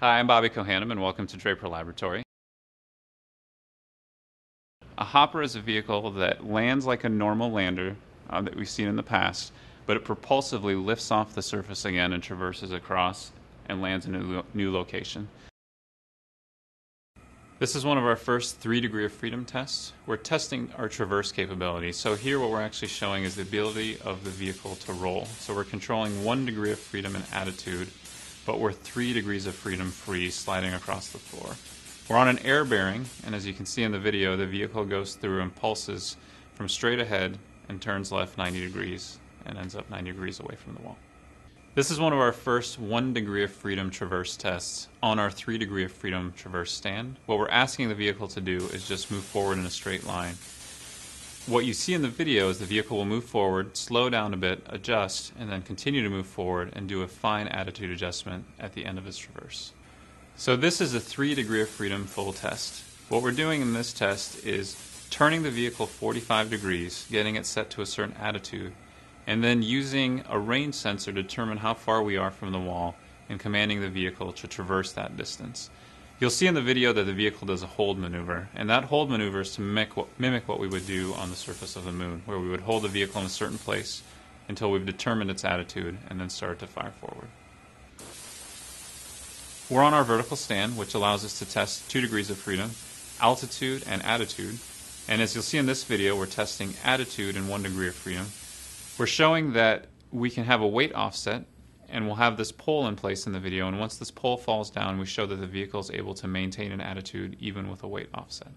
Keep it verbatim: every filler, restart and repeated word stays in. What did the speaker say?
Hi, I'm Bobby Kohanim, and welcome to Draper Laboratory. A hopper is a vehicle that lands like a normal lander uh, that we've seen in the past, but it propulsively lifts off the surface again and traverses across and lands in a lo new location. This is one of our first three degree of freedom tests. We're testing our traverse capability. So here what we're actually showing is the ability of the vehicle to roll. So we're controlling one degree of freedom in attitude, but we're three degrees of freedom free sliding across the floor. We're on an air bearing, and as you can see in the video, the vehicle goes through impulses from straight ahead and turns left ninety degrees and ends up ninety degrees away from the wall. This is one of our first one degree of freedom traverse tests on our three degree of freedom traverse stand. What we're asking the vehicle to do is just move forward in a straight line. What you see in the video is the vehicle will move forward, slow down a bit, adjust, and then continue to move forward and do a fine attitude adjustment at the end of its traverse. So this is a three degree of freedom full test. What we're doing in this test is turning the vehicle forty-five degrees, getting it set to a certain attitude, and then using a range sensor to determine how far we are from the wall and commanding the vehicle to traverse that distance. You'll see in the video that the vehicle does a hold maneuver, and that hold maneuver is to mimic what, mimic what we would do on the surface of the moon, where we would hold the vehicle in a certain place until we've determined its attitude and then start to fire forward. We're on our vertical stand, which allows us to test two degrees of freedom, altitude and attitude, and as you'll see in this video, we're testing attitude and one degree of freedom. We're showing that we can have a weight offset, and we'll have this pole in place in the video, and once this pole falls down, we show that the vehicle is able to maintain an attitude even with a weight offset.